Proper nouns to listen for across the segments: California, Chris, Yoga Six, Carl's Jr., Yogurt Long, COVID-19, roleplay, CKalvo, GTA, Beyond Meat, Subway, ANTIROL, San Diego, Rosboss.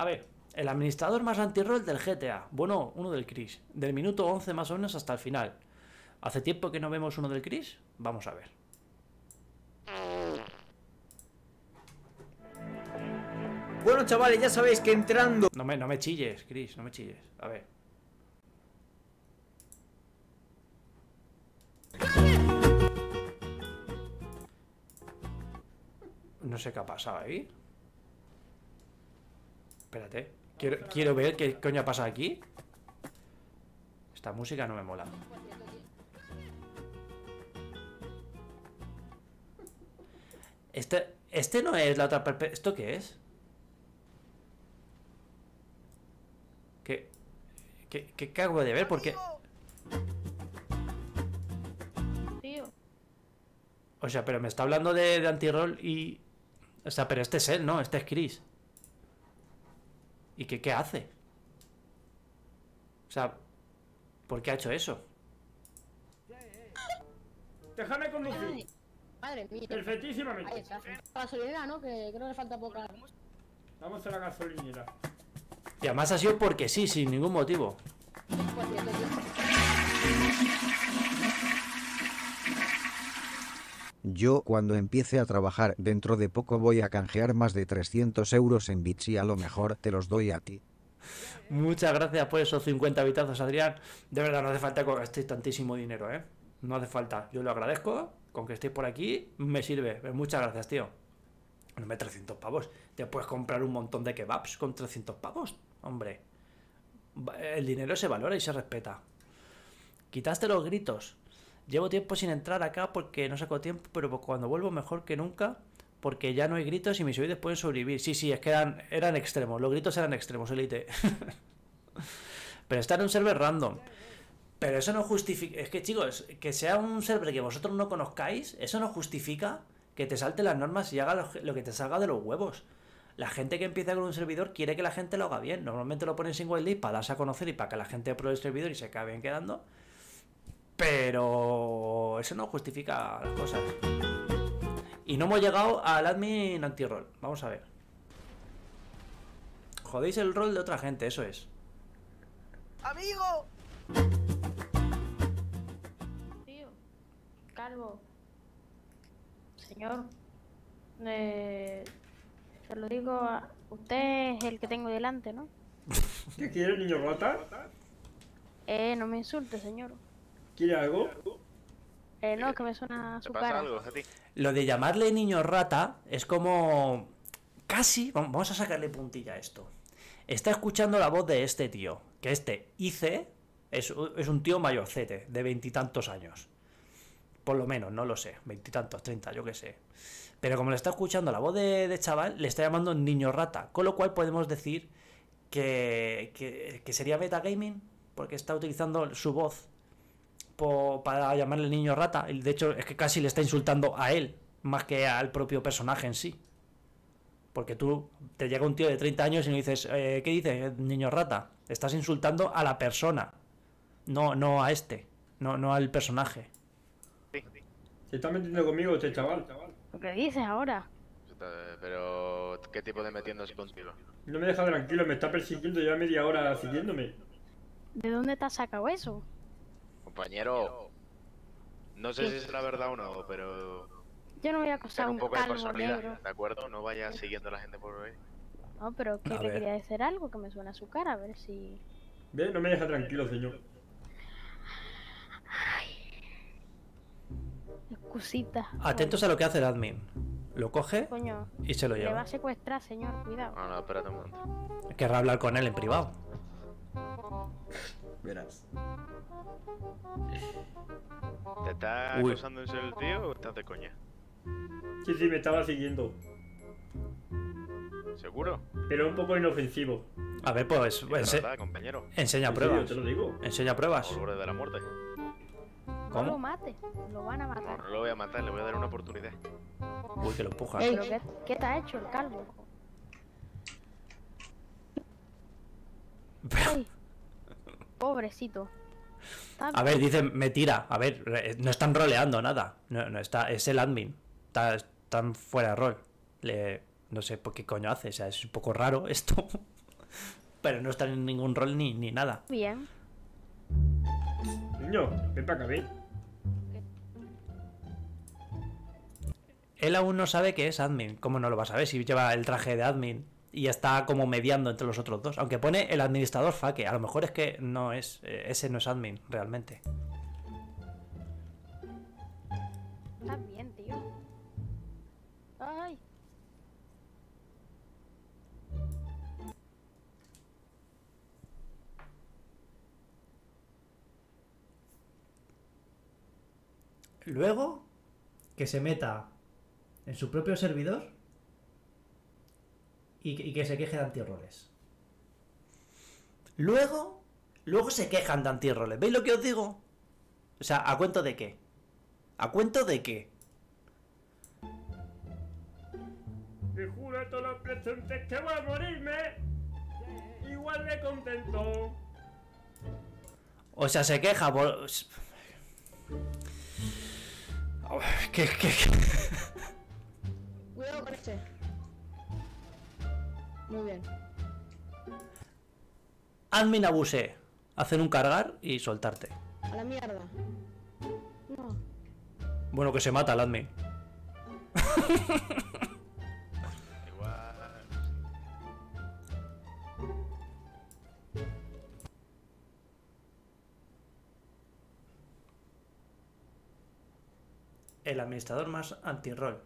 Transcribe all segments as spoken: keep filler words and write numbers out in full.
A ver, el administrador más antirrol del G T A. Bueno, uno del Chris. Del minuto once más o menos hasta el final. ¿Hace tiempo que no vemos uno del Chris? Vamos a ver. Bueno, chavales, ya sabéis que entrando... No me, no me chilles, Chris, no me chilles. A ver. No sé qué ha pasado ahí. Espérate. Quiero, quiero ver qué coño ha pasado aquí. Esta música no me mola. Este, este no es la otra perspectiva. ¿Esto qué es? ¿Qué, qué, qué cago de ver? Porque... O sea, pero me está hablando de, de antirrol y... O sea, pero este es él, ¿no? Este es Chris. ¿Y qué, qué hace? O sea, ¿por qué ha hecho eso? Déjame conducir. Madre mía. Perfectísimamente. Ahí está. Gasolinera, ¿no? Que creo que le falta poca. Vamos a la gasolinera. Y además ha sido porque sí, sin ningún motivo. Yo cuando empiece a trabajar dentro de poco voy a canjear más de trescientos euros en bits y a lo mejor te los doy a ti. Muchas gracias por esos cincuenta bitazos, Adrián. De verdad, no hace falta que gastéis tantísimo dinero, ¿eh? No hace falta. Yo lo agradezco. Con que estéis por aquí, me sirve. Muchas gracias, tío. No me trescientos pavos. Te puedes comprar un montón de kebabs con trescientos pavos. Hombre. El dinero se valora y se respeta. Quitaste los gritos. Llevo tiempo sin entrar acá porque no saco tiempo, pero cuando vuelvo mejor que nunca, porque ya no hay gritos y mis oídos pueden sobrevivir. Sí, sí, es que eran, eran extremos, los gritos eran extremos, Elite. Pero está en un server random. Pero eso no justifica... Es que, chicos, que sea un server que vosotros no conozcáis, eso no justifica que te salte las normas y haga lo, lo que te salga de los huevos. La gente que empieza con un servidor quiere que la gente lo haga bien. Normalmente lo ponen sin wildlist para darse a conocer y para que la gente pruebe el servidor y se acaben quedando. Pero eso no justifica las cosas. Y no hemos llegado al admin anti-roll. Vamos a ver. Jodéis el rol de otra gente, eso es. ¡Amigo! Tío, Calvo. Señor. Eh, se lo digo a... Usted es el que tengo delante, ¿no? ¿Qué quiere, niño rata? Eh, no me insulte, señor. ¿Quiere algo? Eh, no, que me suena su cara. Algo, a ti. Lo de llamarle niño rata es como... Casi... Vamos a sacarle puntilla a esto. Está escuchando la voz de este tío. Que este I C es, es un tío mayorcete, de veintitantos años. Por lo menos, no lo sé. Veintitantos, treinta, yo qué sé. Pero como le está escuchando la voz de, de chaval, le está llamando niño rata. Con lo cual podemos decir que, que, que sería metagaming, porque está utilizando su voz para llamarle niño rata. De hecho, es que casi le está insultando a él más que al propio personaje en sí, porque tú te llega un tío de treinta años y le dices, eh, ¿qué dices, niño rata? Estás insultando a la persona, no, no a este, no, no al personaje. Sí. Se está metiendo conmigo este chaval, chaval. ¿Qué dices ahora? Pero, ¿qué tipo de metiendo es contigo? No me deja tranquilo, me está persiguiendo, lleva media hora siguiéndome. ¿De dónde te has sacado eso? Compañero, no sé sí. si es la verdad o no, pero... Yo no voy a acosar un, un poco de personalidad, ¿de acuerdo? No vayas siguiendo a la gente por ahí. No, pero que le quería decir algo, que me suena a su cara, a ver si... Ve, no me deja tranquilo, señor. Ay. Excusita. Atentos a lo que hace el admin. Lo coge Coño, y se lo lleva. Le va a secuestrar, señor, cuidado. No, no, espérate un momento. Querrá hablar con él en privado. Verás. ¿Te está acusando en ser el tío o estás de coña? Sí, sí, me estaba siguiendo. ¿Seguro? Pero un poco inofensivo. A ver, pues... Ense verdad, compañero. Enseña pruebas. Te lo digo. Enseña pruebas. Por de la muerte. ¿Cómo? No lo mate, lo van a matar. No, no lo voy a matar, le voy a dar una oportunidad. Uy, que lo empujas. Ey, ¿qué, ¿Qué te ha hecho el calvo? Ey. Pobrecito. A ver, dicen, me tira. A ver, no están roleando nada. No, no está, es el admin. Está, están fuera de rol. Le, no sé por qué coño hace. O sea, es un poco raro esto. Pero no está en ningún rol ni, ni nada. Bien. Niño, ven para acá, ven. Él aún no sabe que es admin. ¿Cómo no lo va a saber si lleva el traje de admin? Y está como mediando entre los otros dos. Aunque pone el administrador Fake. A lo mejor es que no es. Ese no es admin, realmente. Está bien, tío. Ay. Luego, que se meta en su propio servidor y que, y que se queje de antirroles. Luego, luego se quejan de antirroles. ¿Veis lo que os digo? O sea, ¿a cuento de qué? ¿A cuento de qué? Te juro a todos los presentes que voy a morirme igual de contento. O sea, se queja por... ¿Qué, qué, qué? Cuidado con este. Muy bien. Admin abuse. Hacen un cargar y soltarte. A la mierda. No. Bueno, que se mata el admin. El administrador más anti-roll.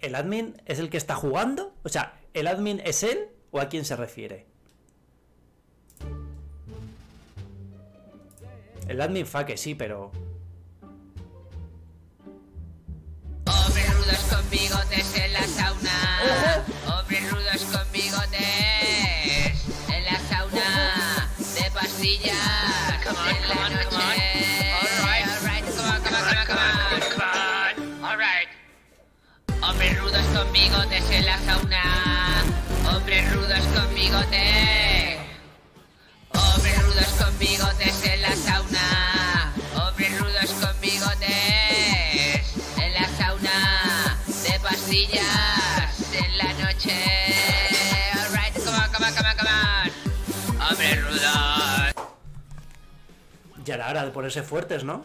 ¿El admin es el que está jugando? O sea, ¿el admin es él o a quién se refiere? El admin Fake sí, pero... Hombres rudos con bigotes en la sauna. Hombres rudos con bigotes en la sauna. De pastillas en la noche. Con bigotes en la sauna, hombres rudos con bigotes, hombres rudos con bigotes en la sauna, hombres rudos con bigotes en la sauna, de pastillas en la noche. Alright, come on, come on, come on, come on. Hombres rudos. Ya era hora de ponerse fuertes, ¿no?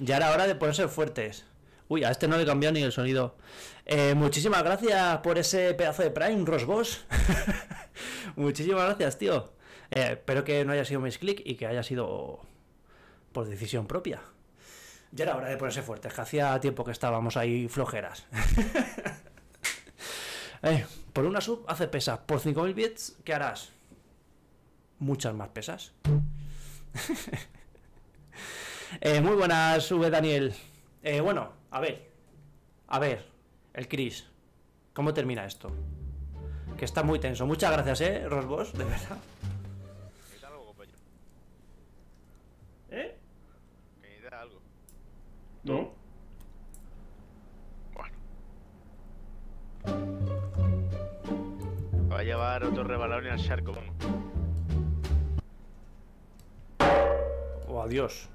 Ya era hora de ponerse fuertes. Uy, a este no le he cambiado ni el sonido. Eh, muchísimas gracias por ese pedazo de Prime, Rosboss. Muchísimas gracias, tío. Eh, espero que no haya sido misclick y que haya sido por decisión propia. Ya era hora de ponerse fuertes, que hacía tiempo que estábamos ahí flojeras. eh, por una sub hace pesas. Por cinco mil bits, ¿qué harás? Muchas más pesas. eh, muy buenas, sube Daniel. Eh, bueno, a ver, a ver, el Chris, ¿cómo termina esto? Que está muy tenso. Muchas gracias, eh, Rosboss, de verdad. ¿Qué tal algo, compañero? ¿Eh? ¿Qué tal algo? No. Bueno. Va a llevar otro rebalón al charco, vamos. Oh, adiós.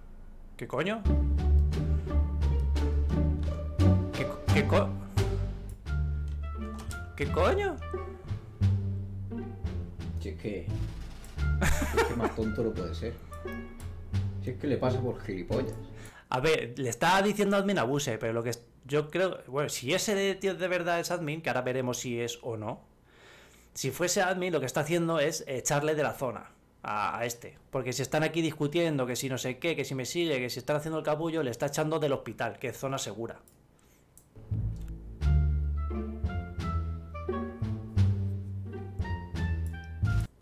¿Qué coño? ¿Qué co... ¿Qué coño? Si es que... Si es que más tonto no puede ser. Si es que le pasa por gilipollas. A ver, le está diciendo admin abuse, pero lo que yo creo... Bueno, si ese tío de verdad es admin, que ahora veremos si es o no. Si fuese admin, lo que está haciendo es echarle de la zona a, a este. Porque si están aquí discutiendo que si no sé qué, que si me sigue, que si están haciendo el capullo, le está echando del hospital, que es zona segura.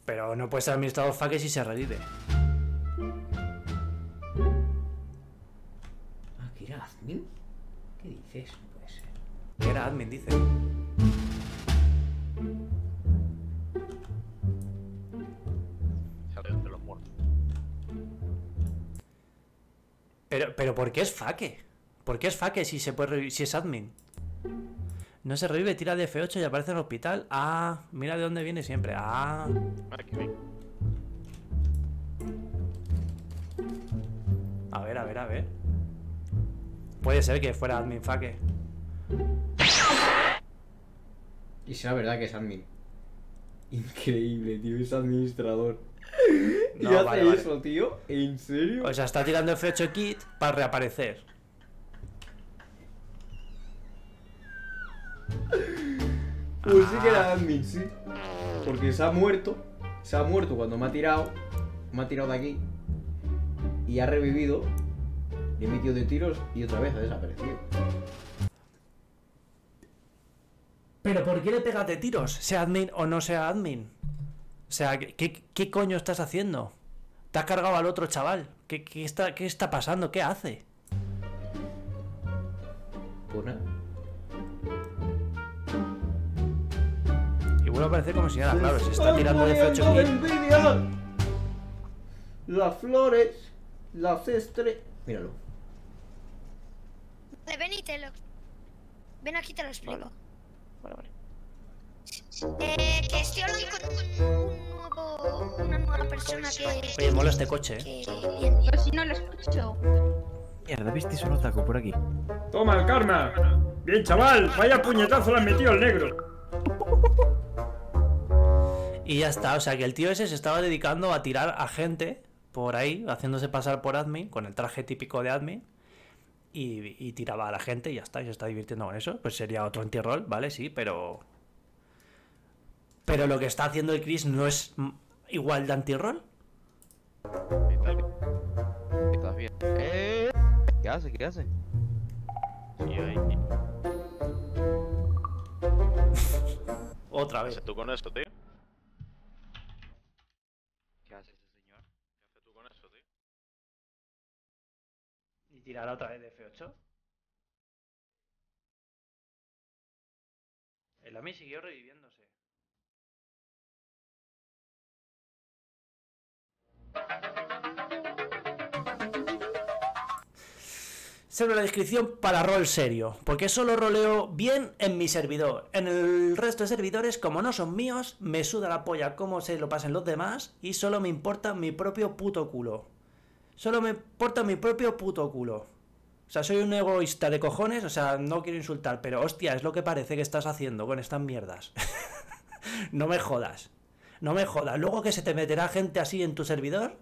Pero no puede ser administrador Fake si se revive. Ah, ¿que era admin? ¿Qué dices? No puede ser. Que era admin, dice. Sale entre los muertos. Pero, pero ¿por qué es Fake? ¿Por qué es Fake si se puede revivir, si es admin? No se revive, tira de efe ocho y aparece en el hospital. Ah, mira de dónde viene siempre. Ah. A ver, a ver, a ver. Puede ser que fuera admin Fake. Y será verdad que es admin. Increíble, tío, es administrador. No, ¿y hace vale, eso, vale. tío? ¿En serio? O sea, está tirando el flecho kit para reaparecer. Pues ah. sí que era admin, sí. Porque se ha muerto. Se ha muerto cuando me ha tirado. Me ha tirado de aquí. Y ha revivido. Le he metido de tiros y otra vez ha desaparecido. ¿Pero por qué le pegas de tiros? Sea admin o no sea admin. O sea, ¿qué, qué coño estás haciendo? Te has cargado al otro chaval. ¿Qué, qué, está, qué está pasando? ¿Qué hace? Pues nada. Y vuelve a aparecer como si nada, claro. Se está tirando de flecho kit. Las flores, las estrellas. Míralo. Ven y te lo. Ven aquí, te lo explico. Vale, vale. vale. Eh, que estoy hablando con un nuevo, una nueva persona que... Oye, mola este coche, ¿eh? Que... Yo si no lo escucho. Mierda, ¿visteis un otaku por aquí? ¡Toma el karma! ¡Bien, chaval! ¡Vaya puñetazo le han metido al negro! Y ya está, o sea que el tío ese se estaba dedicando a tirar a gente por ahí, haciéndose pasar por admin, con el traje típico de admin. Y, y tiraba a la gente y ya está, y se está divirtiendo con eso. Pues sería otro anti-roll, ¿vale? Sí, pero... Pero lo que está haciendo el Chris no es igual de anti-roll. ¿Estás bien? ¿Eh? ¿Qué hace? ¿Qué hace? Otra vez. ¿Qué haces tú con eso, tío? ¿Qué hace ese señor? ¿Qué haces tú con eso, tío? ¿Y tirará otra vez de efe ocho? El A M I siguió reviviéndose. Solo la descripción para rol serio, porque solo roleo bien en mi servidor. En el resto de servidores, como no son míos, me suda la polla como se lo pasen los demás y solo me importa mi propio puto culo. Solo me importa mi propio puto culo. O sea, soy un egoísta de cojones, o sea, no quiero insultar, pero hostia, es lo que parece que estás haciendo con estas mierdas. No me jodas. No me jodas, luego que se te meterá gente así en tu servidor,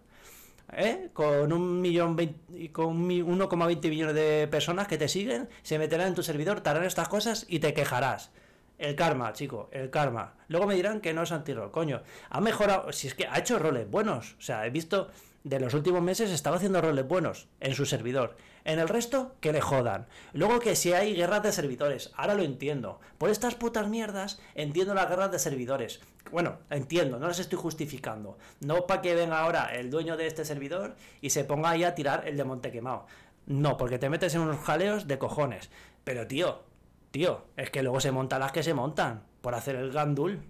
¿eh? Con un millón veinte, con uno coma veinte millones de personas que te siguen, se meterán en tu servidor, te harán estas cosas y te quejarás. El karma, chico, el karma. Luego me dirán que no es anti-roll, coño. Ha mejorado, si es que ha hecho roles buenos. O sea, he visto, de los últimos meses estaba haciendo roles buenos en su servidor. En el resto, que le jodan. Luego que si hay guerras de servidores, ahora lo entiendo. Por estas putas mierdas, entiendo las guerras de servidores. Bueno, entiendo, no las estoy justificando. No para que venga ahora el dueño de este servidor y se ponga ahí a tirar el de Montequemao. No, porque te metes en unos jaleos de cojones. Pero tío... Tío, es que luego se montan las que se montan por hacer el gandul.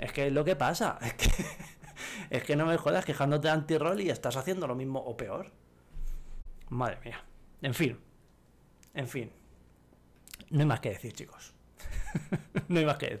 Es que es lo que pasa. Es que, es que no me jodas quejándote de anti-roll y estás haciendo lo mismo o peor. Madre mía. En fin. En fin. No hay más que decir, chicos. No hay más que decir.